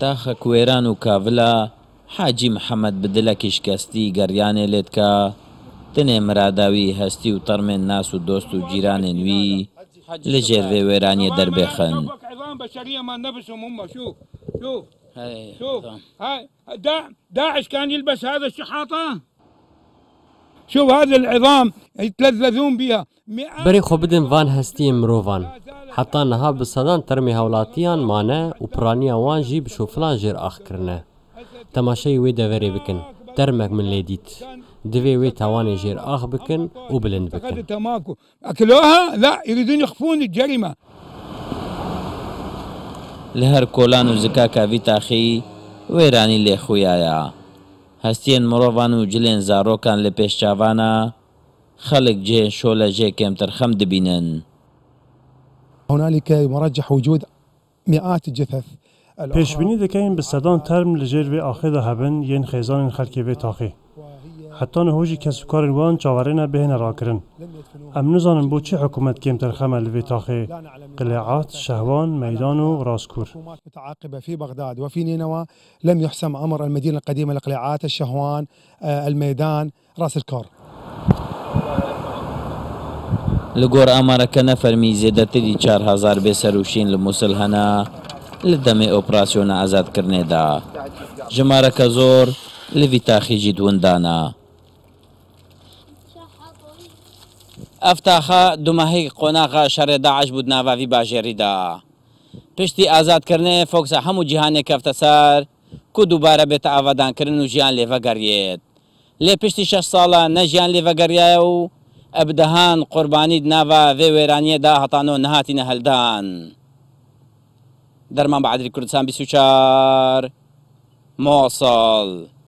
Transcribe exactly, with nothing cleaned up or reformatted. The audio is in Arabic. تاخە کوێران و کاڤلا حاجی محەممەد بدلەکی شکستی گەڕیانێ لێت کە تنێ مراداوی هەستی و تەرمێن ناس و دۆست و جیرانێن وی لەژێر وێ وێرانیە دەربێخن. شوف داعش كان يلبس هذا الشحاطة، شوف هذا العظام يتلذذون بها. بري خو بدن فان هستي مروفان حتى نها بسدان ترمي هولاتيان مانه وبرانيا وان جي بشوفلان جير اخ كرنه تماشي وي دفري بكن ترمك من ليديت دفي وي تواني جير اخ بكن وبلند بكن اكلوها. لا يريدون يخفون الجريمه لهر کولان و زکاکا وی تاخی ویرانی لی خویایا هستین مروان و جلین زاروکان لی پیش چاوانا خلق جه شوله جه کمتر خم دبینن. هنالك مرجح وجود مئات الجثث پیش بینی دکین بسدان ترم لجر وی آخی ده هبن ین خیزان خلقی وی تاخی حتی نهوجی کسوکارن وان چاورین بهن راکرن. ام نزانن بو چه حکومت کمتر خمه لوی تاخی قلعات شهوان میدان و راسکور. متعاقبه في بغداد وفي نينوى لم يحسم امر المدينه القديمه لقلعات الشهوان الميدان راس الكور. لگور امرك نفر مي زيدتي چهار هزار بسروشين لموصل هنا لدم اوپراسيون آزاد کرنے دا جمارك زور لوی تاخی جدون دانا. افتاخه دمهی قناغه شر داعش بود ناوی باجری دا پشتی آزاد کرنه فوکس همو جهان کفتسر کو دوباره به تعودان کرن و جیان لیوه گرید لی پشتی شش ساله نه جیان لیوه گریه و ابدهان قربانی ناوه وی ویرانی دا حتانو نهاتی نهلدان درمان بعد کردستان بیست و چهار موصل.